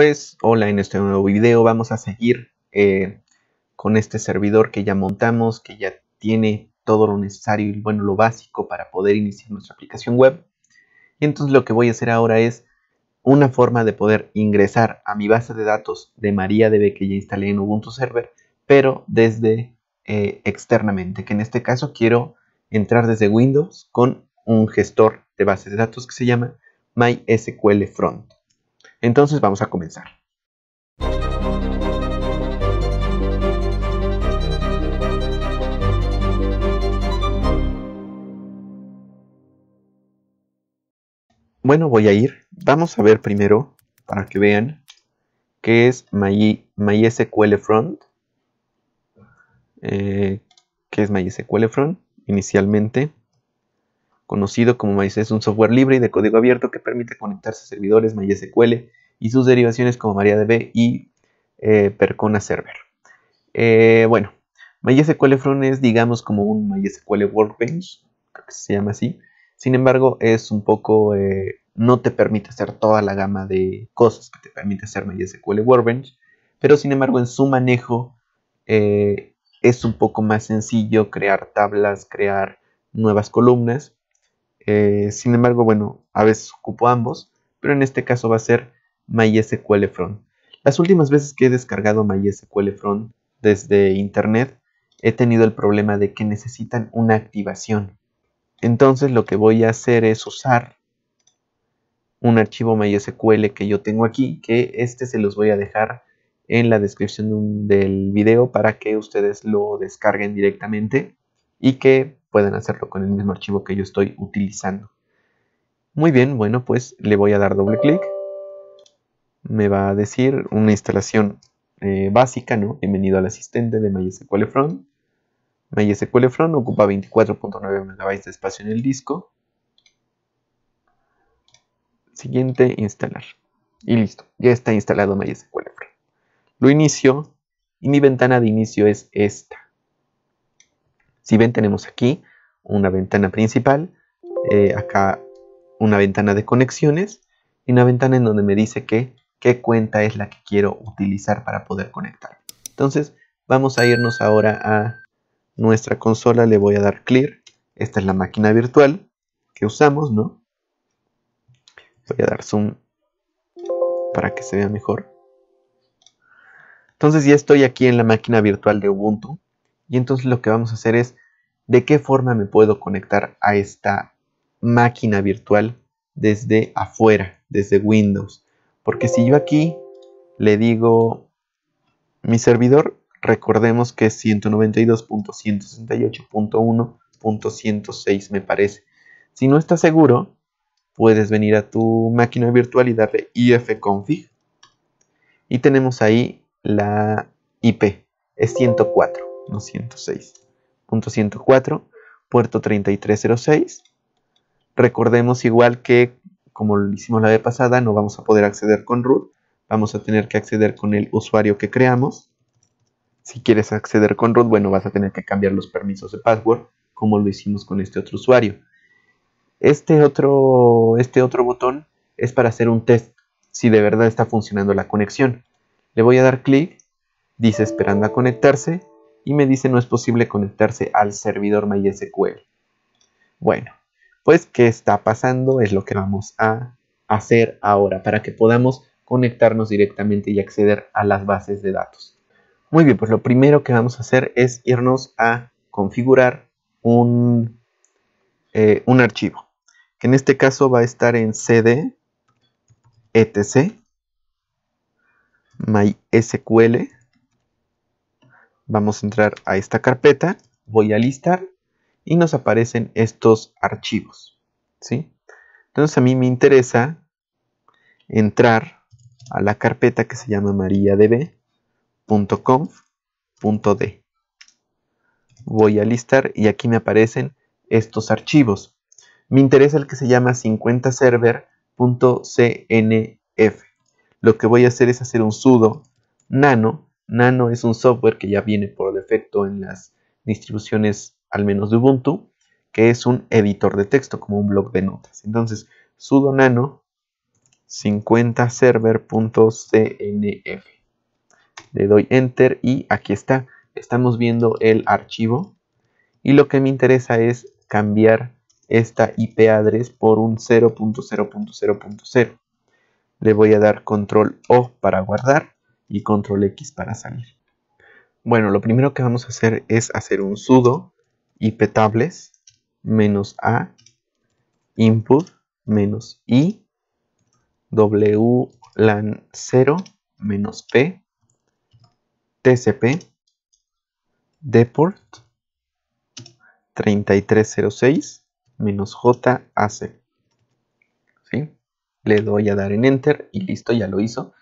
Pues hola, en este nuevo video vamos a seguir con este servidor que ya montamos, que ya tiene todo lo necesario y bueno, lo básico para poder iniciar nuestra aplicación web. Y entonces lo que voy a hacer ahora es una forma de poder ingresar a mi base de datos de MariaDB que ya instalé en Ubuntu Server, pero desde externamente, que en este caso quiero entrar desde Windows con un gestor de bases de datos que se llama MySQL Front. Entonces vamos a comenzar. Bueno, voy a ir. Vamos a ver primero, para que vean, qué es MySQL Front. ¿Qué es MySQL Front? Inicialmente conocido como MySQL, es un software libre y de código abierto que permite conectarse a servidores MySQL y sus derivaciones como MariaDB y Percona Server. Bueno, MySQL Front es, digamos, como un MySQL Workbench, creo que se llama así. Sin embargo, es un poco, no te permite hacer toda la gama de cosas que te permite hacer MySQL Workbench, pero sin embargo en su manejo es un poco más sencillo crear tablas, crear nuevas columnas. Sin embargo, bueno, a veces ocupo ambos, pero en este caso va a ser MySQL Front. Las últimas veces que he descargado MySQL Front desde internet, he tenido el problema de que necesitan una activación. Entonces lo que voy a hacer es usar un archivo MySQL que yo tengo aquí, que se los voy a dejar en la descripción del video para que ustedes lo descarguen directamente y que pueden hacerlo con el mismo archivo que yo estoy utilizando. Muy bien, bueno, pues le voy a dar doble clic. Me va a decir una instalación básica, ¿no? Bienvenido al asistente de MySQL Front. MySQL Front ocupa 24.9 MB de espacio en el disco. Siguiente, instalar. Y listo, ya está instalado MySQL Front. Lo inicio y mi ventana de inicio es esta. Si ven, tenemos aquí una ventana principal, acá una ventana de conexiones y una ventana en donde me dice que qué cuenta es la que quiero utilizar para poder conectar. Entonces vamos a irnos ahora a nuestra consola, le voy a dar clear. Esta es la máquina virtual que usamos, ¿no? Voy a dar zoom para que se vea mejor. Entonces ya estoy aquí en la máquina virtual de Ubuntu. Y entonces lo que vamos a hacer es, ¿de qué forma me puedo conectar a esta máquina virtual desde afuera, desde Windows? Porque si yo aquí le digo mi servidor, recordemos que es 192.168.1.106 me parece. Si no estás seguro, puedes venir a tu máquina virtual y darle ifconfig. Y tenemos ahí la IP, es 104. No, 106.104, puerto 3306. Recordemos igual que, como lo hicimos la vez pasada, no vamos a poder acceder con root. Vamos a tener que acceder con el usuario que creamos. Si quieres acceder con root, bueno, vas a tener que cambiar los permisos de password, como lo hicimos con este otro usuario. Este otro botón es para hacer un test, si de verdad está funcionando la conexión. Le voy a dar clic, dice esperando a conectarse. Y me dice no es posible conectarse al servidor MySQL. Bueno, pues ¿qué está pasando? Es lo que vamos a hacer ahora para que podamos conectarnos directamente y acceder a las bases de datos. Muy bien, pues lo primero que vamos a hacer es irnos a configurar un archivo. Que en este caso va a estar en cd etc mysql. Vamos a entrar a esta carpeta, voy a listar y nos aparecen estos archivos, ¿sí? Entonces a mí me interesa entrar a la carpeta que se llama mariadb.conf.d. Voy a listar y aquí me aparecen estos archivos. Me interesa el que se llama 50server.cnf. Lo que voy a hacer es hacer un sudo nano. Nano es un software que ya viene por defecto en las distribuciones, al menos de Ubuntu, que es un editor de texto, como un bloc de notas. Entonces, sudo nano 50server.cnf. Le doy enter y aquí está. Estamos viendo el archivo y lo que me interesa es cambiar esta IP address por un 0.0.0.0. Le voy a dar control O para guardar y control X para salir. Bueno, lo primero que vamos a hacer es hacer un sudo iptables -a input -i wlan 0 -p tcp deport 3306 -jac. ¿Sí? Le doy a dar en enter y listo, ya lo hizo.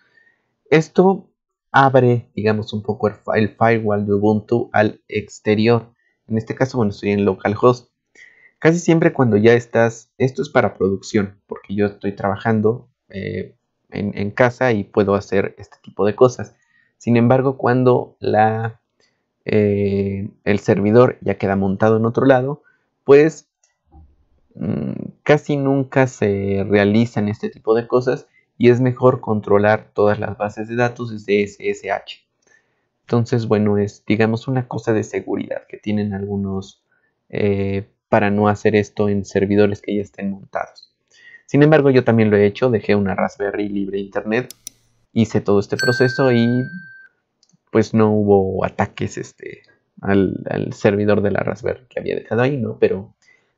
Esto abre, digamos, un poco el firewall de Ubuntu al exterior. En este caso, bueno, estoy en localhost. Casi siempre cuando ya estás, esto es para producción, porque yo estoy trabajando en casa y puedo hacer este tipo de cosas. Sin embargo, cuando el servidor ya queda montado en otro lado, pues casi nunca se realizan este tipo de cosas y es mejor controlar todas las bases de datos desde SSH. Entonces, bueno, es, digamos, una cosa de seguridad que tienen algunos para no hacer esto en servidores que ya estén montados. Sin embargo, yo también lo he hecho, dejé una Raspberry libre internet, hice todo este proceso y pues no hubo ataques al servidor de la Raspberry que había dejado ahí, ¿no? Pero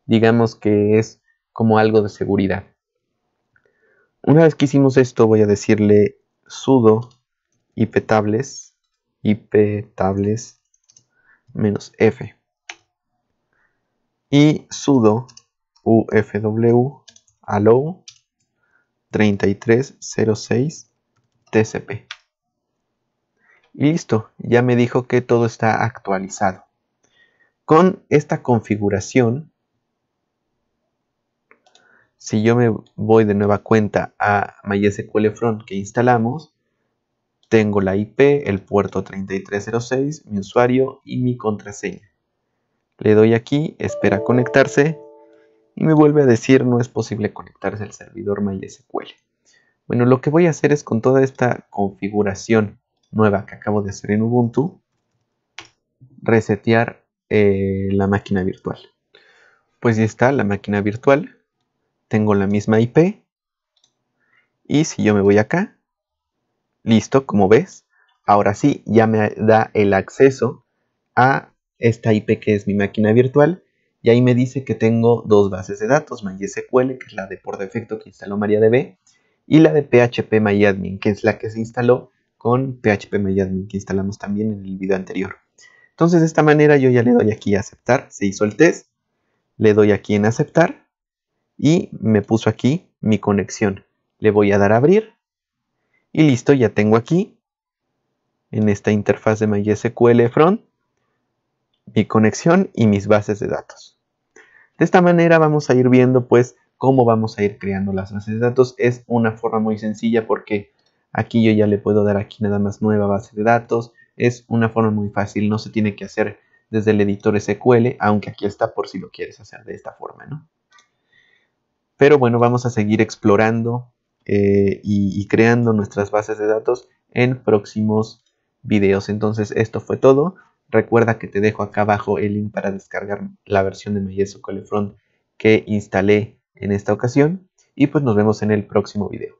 digamos que es como algo de seguridad. Una vez que hicimos esto, voy a decirle sudo iptables -f y sudo ufw allow 3306 tcp. Y listo, ya me dijo que todo está actualizado. Con esta configuración, si yo me voy de nueva cuenta a MySQL Front que instalamos, tengo la IP, el puerto 3306, mi usuario y mi contraseña. Le doy aquí, espera conectarse y me vuelve a decir no es posible conectarse al servidor MySQL. Bueno, lo que voy a hacer es con toda esta configuración nueva que acabo de hacer en Ubuntu, resetear la máquina virtual. Pues ya está la máquina virtual. Tengo la misma IP y si yo me voy acá, listo, como ves, ahora sí ya me da el acceso a esta IP que es mi máquina virtual y ahí me dice que tengo dos bases de datos, MySQL, que es la de por defecto que instaló MariaDB, y la de phpMyAdmin, que es la que se instaló con phpMyAdmin que instalamos también en el video anterior. Entonces de esta manera yo ya le doy aquí a aceptar, se hizo el test, le doy aquí en aceptar. Y me puso aquí mi conexión. Le voy a dar a abrir. Y listo, ya tengo aquí, en esta interfaz de MySQL Front, mi conexión y mis bases de datos. De esta manera vamos a ir viendo, pues, cómo vamos a ir creando las bases de datos. Es una forma muy sencilla porque aquí yo ya le puedo dar aquí nada más nueva base de datos. Es una forma muy fácil, no se tiene que hacer desde el editor SQL, aunque aquí está por si lo quieres hacer de esta forma, ¿no? Pero bueno, vamos a seguir explorando y creando nuestras bases de datos en próximos videos. Entonces, esto fue todo. Recuerda que te dejo acá abajo el link para descargar la versión de MySQL Front que instalé en esta ocasión. Y pues nos vemos en el próximo video.